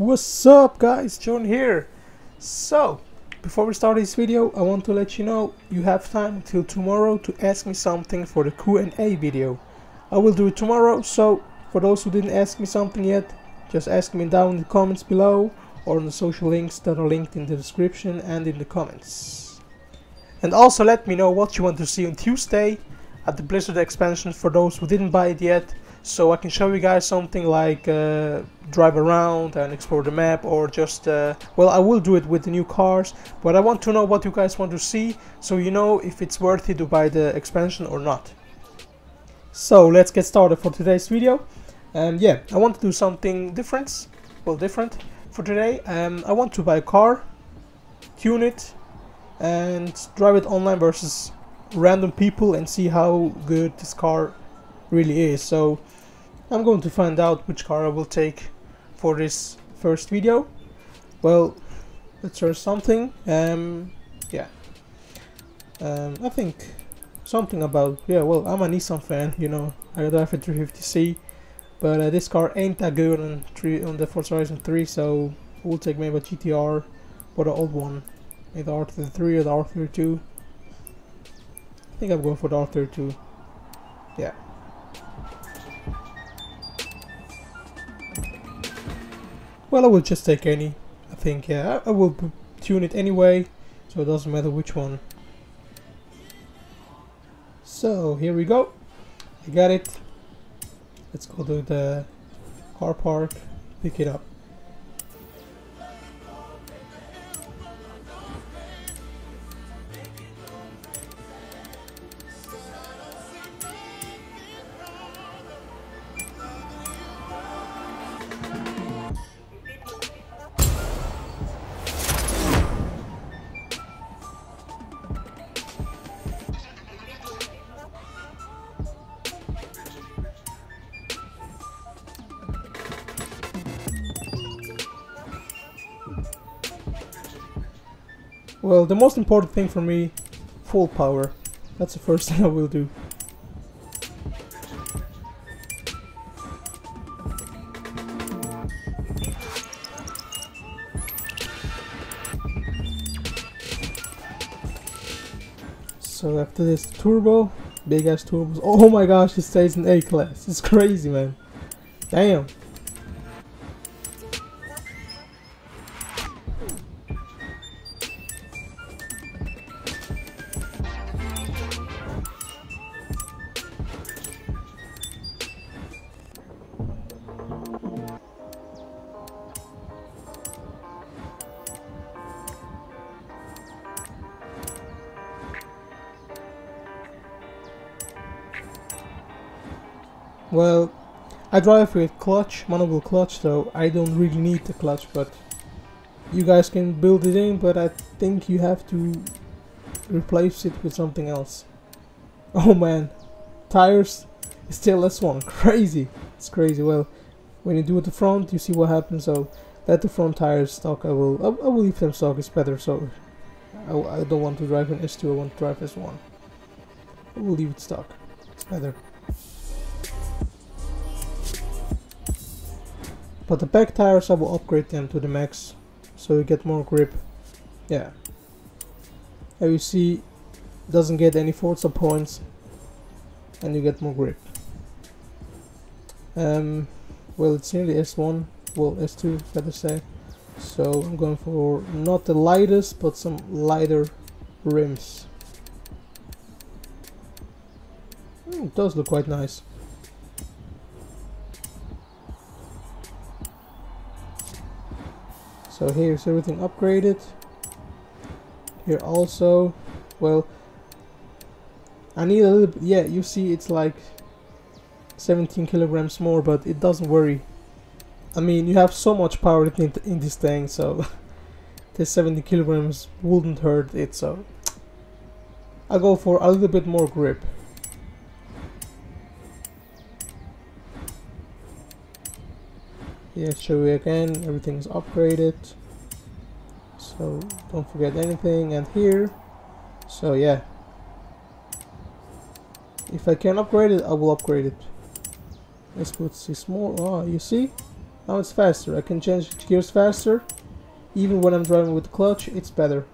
What's up guys, John here. So before we start this video, I want to let you know you have time till tomorrow to ask me something for the Q&A video. I will do it tomorrow, so for those who didn't ask me something yet, just ask me down in the comments below or on the social links that are linked in the description and in the comments. And also let me know what you want to see on Tuesday at the Blizzard expansion for those who didn't buy it yet, so I can show you guys something like drive around and explore the map, or just well, I will do it with the new cars, but I want to know what you guys want to see so you know if it's worth it to buy the expansion or not. So let's get started for today's video. Yeah, I want to do something different, well, different for today. I want to buy a car, tune it and drive it online versus random people and see how good this car really is. So I'm going to find out which car I will take for this first video. Well, let's search something. Yeah, I think something about, yeah, well, I'm a Nissan fan, you know, I drive a 350c, but this car ain't that good on the Forza Horizon 3, so we'll take maybe a GTR or the old one, either the R33 or the R32. I think I'm going for the R32. Yeah. Well, I will just take any, I think. Yeah, I will tune it anyway, so it doesn't matter which one. So here we go, I got it. Let's go to the car park, pick it up. Well, the most important thing for me, full power. That's the first thing I will do. So after this, turbo, big ass turbos. Oh my gosh, it stays in A class. It's crazy, man. Damn. Well, I drive with clutch, manual clutch, so I don't really need the clutch, but you guys can build it in, but I think you have to replace it with something else. Oh man, tires, still S1, crazy, it's crazy. Well, when you do it the front, you see what happens, so let the front tires stock. I will leave them stock, it's better, so I don't want to drive an S2, I want to drive S1. I will leave it stock, it's better. But the back tires, I will upgrade them to the max, so you get more grip. Yeah. And you see, doesn't get any Forza points, and you get more grip. Well, it's nearly S1, well, S2, better say. So I'm going for not the lightest, but some lighter rims. It does look quite nice. So here's everything upgraded. Here also, well, I need a little bit, yeah, you see it's like 17 kilograms more, but it doesn't worry. I mean, you have so much power in this thing, so the 70 kilograms wouldn't hurt it, so I'll go for a little bit more grip. Yeah, show you again, everything's upgraded, so don't forget anything. And here, so yeah, if I can upgrade it, I will upgrade it. Let's put this more. Oh, you see, Now it's faster. I can change gears faster. Even when I'm driving with clutch, it's better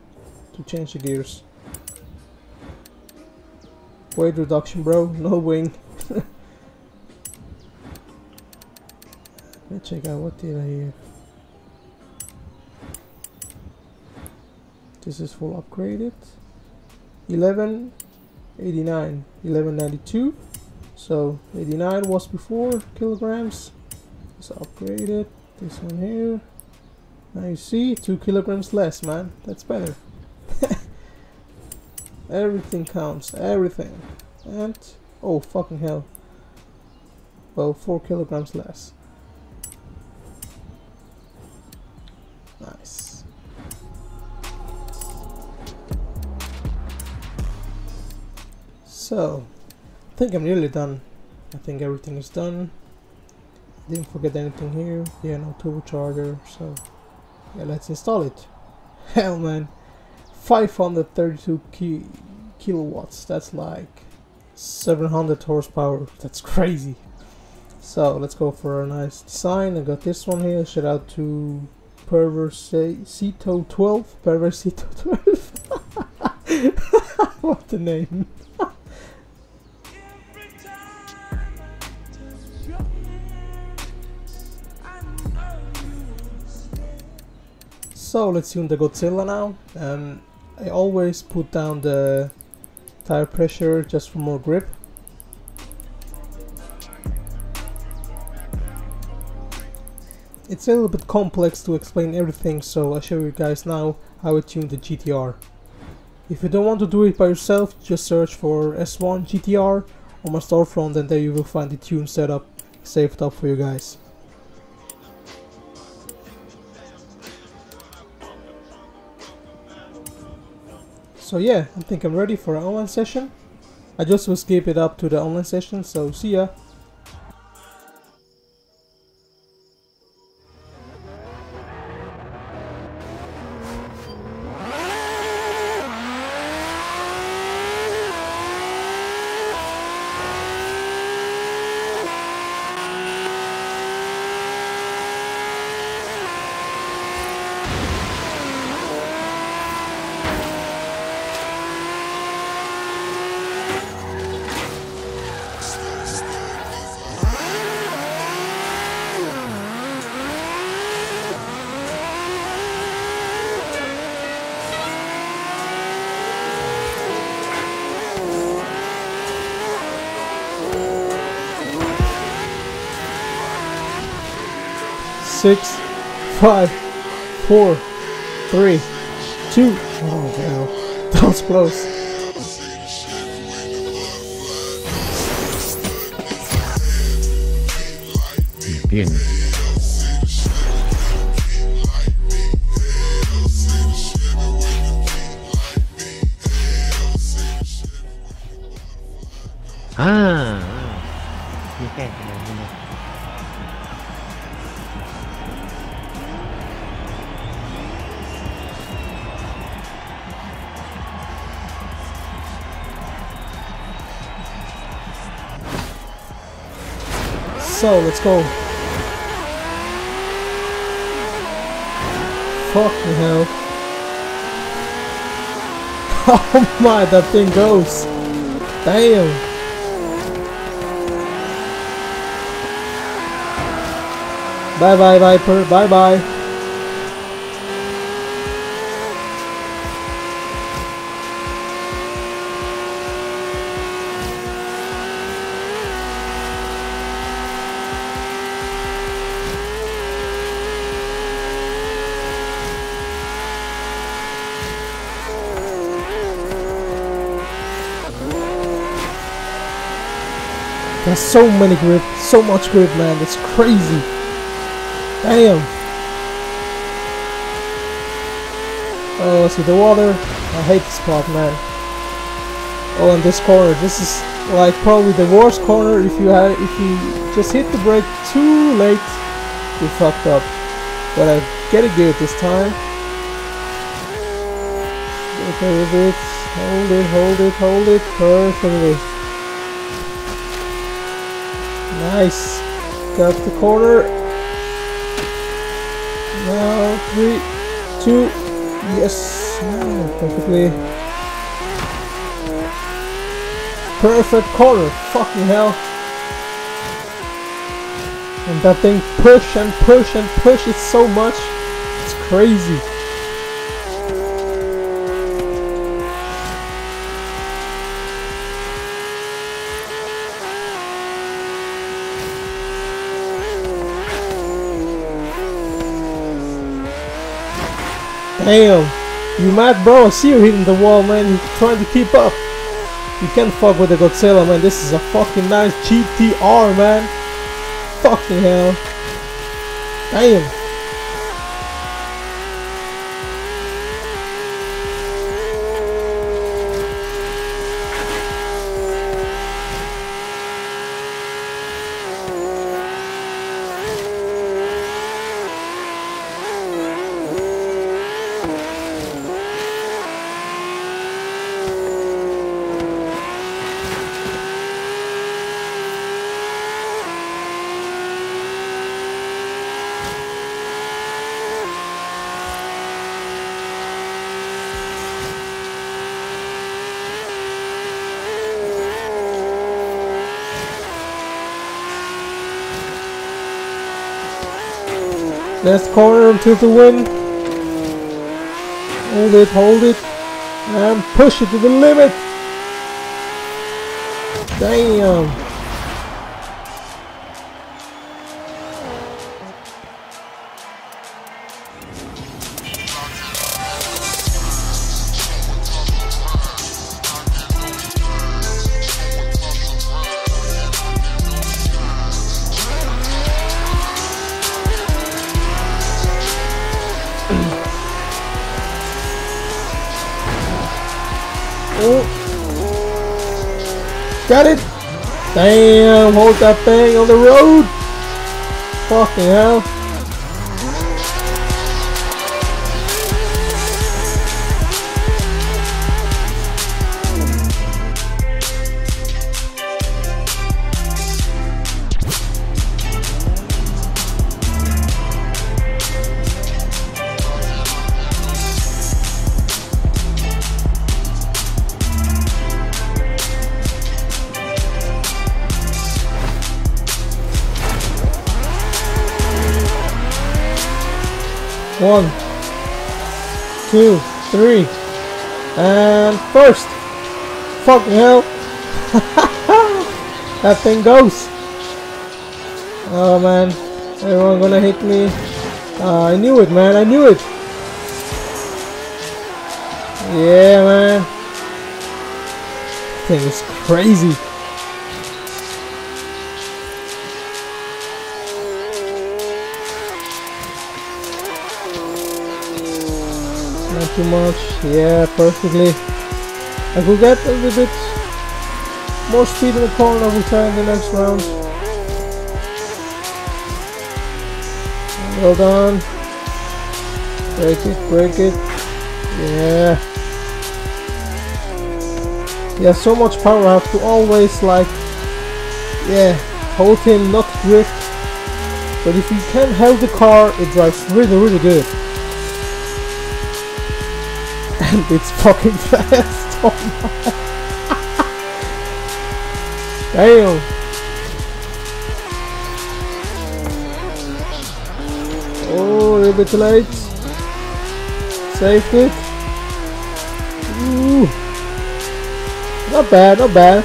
to change the gears. Weight reduction, bro. No wing. Let's check out what did I hear. This is full upgraded. 1189, 1192. So 89 was before kilograms. It's upgraded. This one here. Now you see, 2 kilograms less, man. That's better. Everything counts. Everything. And oh fucking hell. Well, 4 kilograms less. Nice. So, I think I'm nearly done. I think everything is done. Didn't forget anything here. Yeah, no turbocharger. So, yeah, let's install it. Hell, man. 532 kilowatts. That's like 700 horsepower. That's crazy. So, let's go for a nice design. I got this one here. Shout out to Perverseito12. Perverseito12. What the name? So let's tune the Godzilla now. I always put down the tire pressure just for more grip. It's a little bit complex to explain everything, so I'll show you guys now how I tune the GTR. If you don't want to do it by yourself, just search for S1 GTR on my storefront and there you will find the tune setup saved up for you guys. So yeah, I think I'm ready for an online session. I just will skip it up to the online session, so see ya! Six, five, four, three, two. Oh hell, that was close. Bien. Ah. Yeah. So let's go. Fucking hell. Oh my, that thing goes. Damn. Bye bye Viper, bye bye. There's so many grip, so much grip, man. It's crazy. Damn. Oh, see the water. I hate this spot, man. Oh, and this corner. This is like probably the worst corner. If you just hit the brake too late, you fucked up. But I get it good this time. Okay, with it. Hold it. Hold it. Hold it. Perfectly. Nice, got the corner. Now, 3, 2, yes, perfectly. Perfect corner, fucking hell. And that thing push and push and push it so much, it's crazy. Damn, you mad bro, I see you hitting the wall, man, you're trying to keep up. You can't fuck with the Godzilla, man, this is a fucking nice GT-R, man. Fucking hell. Damn. Last corner to the win. Hold it, and push it to the limit. Damn. Got it! Damn, hold that thing on the road! Fucking hell! One, two, three, and first! Fucking hell! That thing goes! Oh man, everyone gonna hit me. I knew it, man, I knew it! Yeah, man! That thing is crazy! Not too much, yeah, perfectly. I could get a little bit more speed in the corner, we'll try in the next round. Well done. Break it, yeah. Yeah, so much power, I have to always like, yeah, hold him, not drift. But if you can hold the car, it drives really, really good. And it's fucking fast, oh my. Damn. Oh, a little bit late. Saved it. Ooh. Not bad, not bad.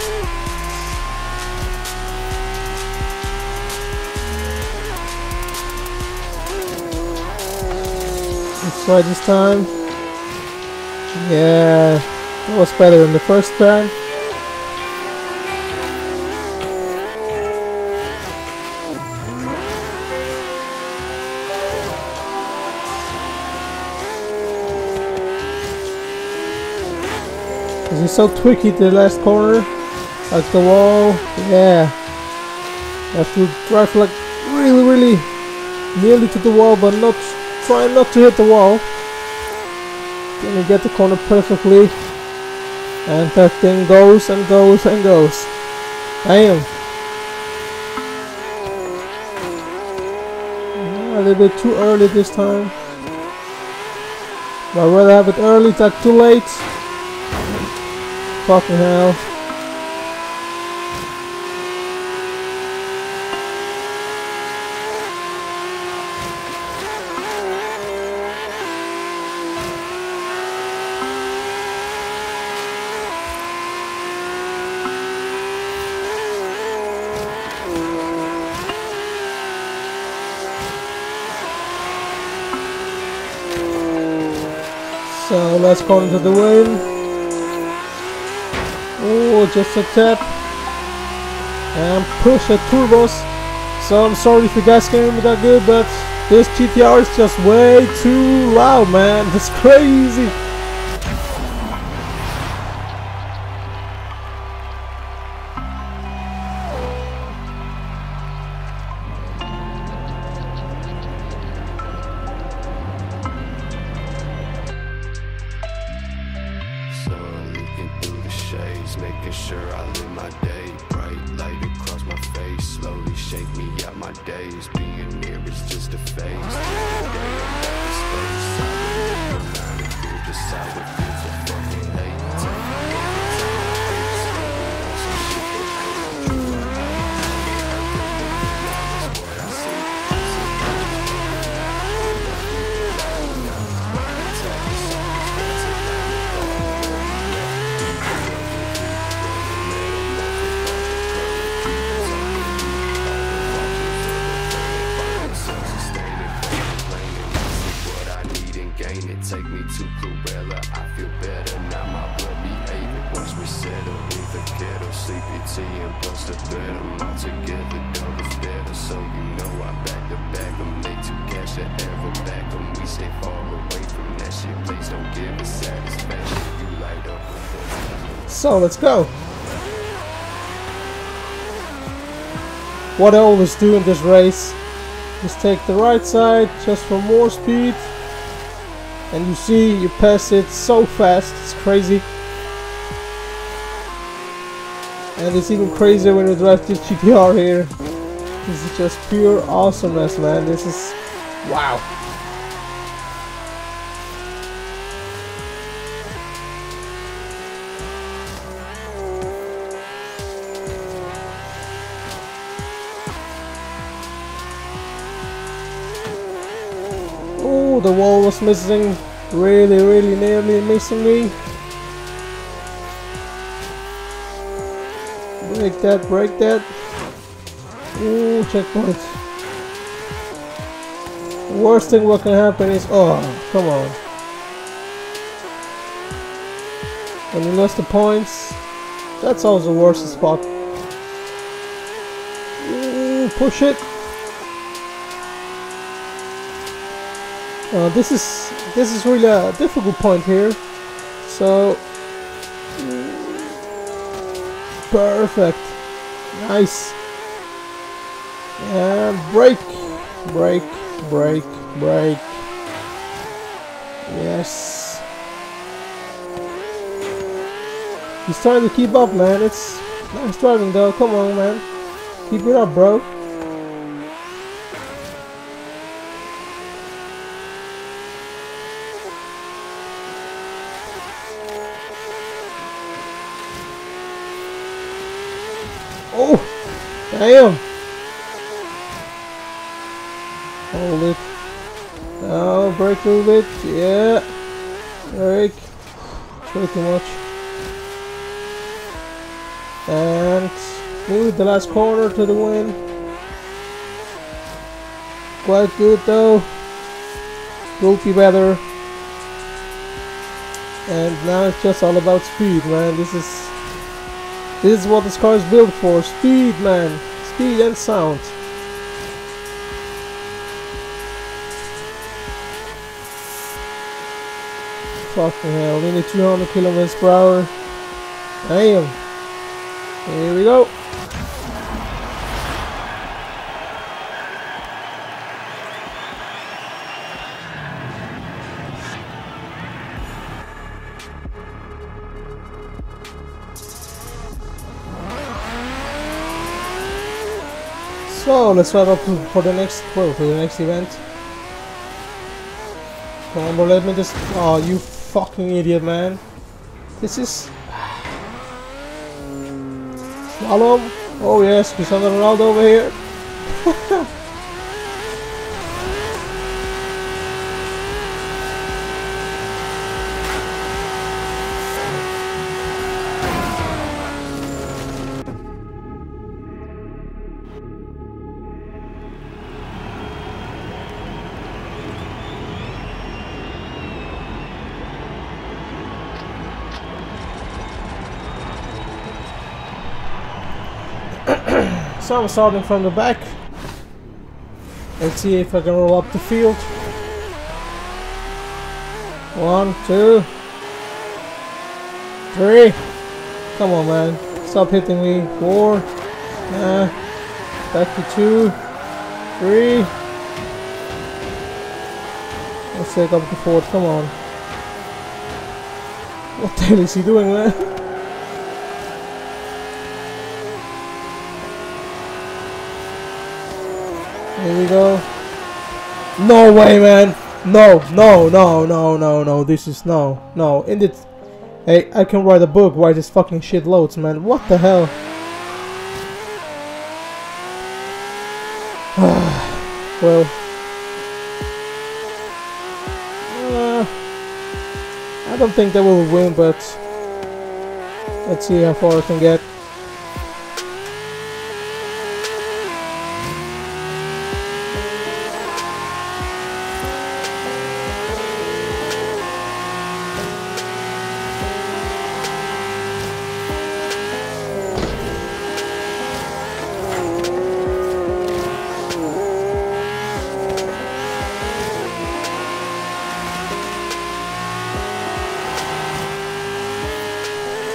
Let's try this time. Yeah, that was better than the first time. This is so tricky, the last corner, like the wall. Yeah, you have to drive like really, really nearly to the wall, but not try not to hit the wall. And you get the corner perfectly, and that thing goes and goes and goes. Damn! I little bit too early this time. But I'd rather have it early than too late. Fucking hell. So let's go into the wheel. Oh, just a tap and push the turbos. So I'm sorry if you guys can't hear me that good, but this GT-R is just way too loud, man. It's crazy. Making sure I live my day, bright light across my face, slowly shake me out my days, being near is just a phase, day I'm out of space, I'm out of decide what feels so fucking late, take me to Cruella, I feel better now, my blood behaving, watch me settle with a kettle, sleepy tea and plus the thread, I'm all together, double steady, so you know I back to back, I'm late to cash that ever back, and we stay far away from that shit, please don't give me satisfaction, you light up with us. So let's go! What I always do in this race is take the right side just for more speed. And you see, you pass it so fast, it's crazy. And it's even crazier when you drive this GT-R here. This is just pure awesomeness, man. This is... wow. The wall was missing, really nearly missing me. Break that. Ooh, checkpoint. The worst thing what can happen is, oh, come on. When you lost the points, that's always the worst spot. Ooh, push it. This is really a difficult point here, so perfect, nice, and break, yes, he's trying to keep up, man. It's nice driving though, come on, man, keep it up, bro. Oh, damn! Hold it. Now brake a little bit. Yeah, brake. Pretty much. And move the last corner to the wind. Quite good though. Could be better. And now it's just all about speed, man. This is what this car is built for, speed, man, speed and sound. Fucking hell, we need 200 kilometers per hour. Damn. Here we go. So let's head up for the next event. Come on, let me just... Oh, you fucking idiot, man. This is... Slalom. Oh yes, Cristiano Ronaldo over here. So I'm starting from the back and see if I can roll up the field. 1, 2, 3. Come on, man. Stop hitting me. 4. Back to 2, 3. Let's take up the 4th. Come on. What the hell is he doing, man? Here we go. No way, man. No. This is no. In it. Hey, I can write a book why this fucking shit loads, man. What the hell? Well. I don't think they will win, but let's see how far I can get.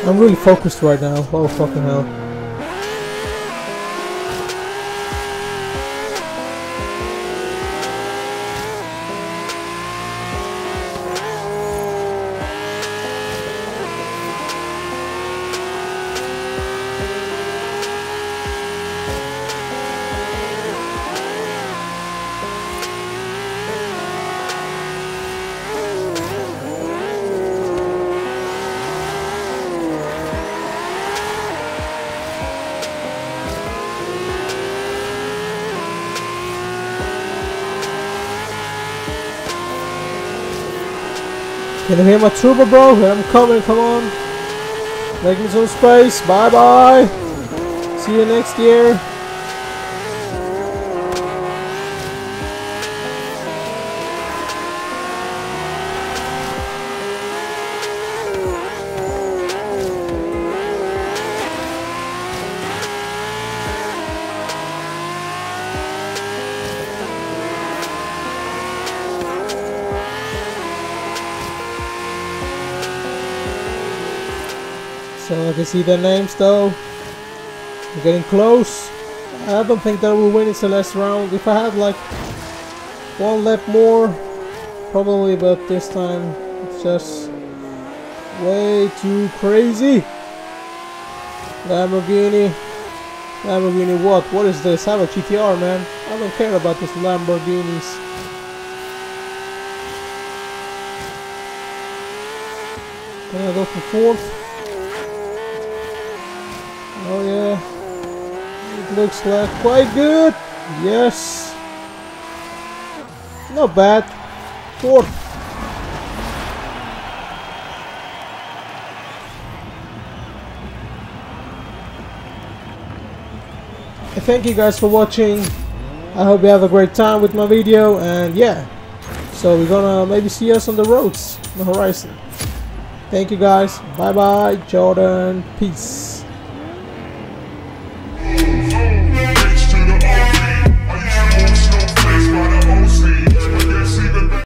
I'm really focused right now. Oh fucking hell! Can you hear my trooper, bro? I'm coming, come on. Make me some space. Bye bye. See you next year. So I can see their names though. We're getting close. I don't think that will win. It's the last round. If I had like one lap more, probably, but this time it's just way too crazy. Lamborghini. Lamborghini what? What is this? I have a GTR, man. I don't care about these Lamborghinis. Can I go for 4th? Oh yeah, it looks like quite good. Yes, not bad. 4th. Thank you guys for watching. I hope you have a great time with my video, and yeah, so we're gonna maybe see us on the roads, on the horizon. Thank you guys. Bye bye, Jordan. Peace.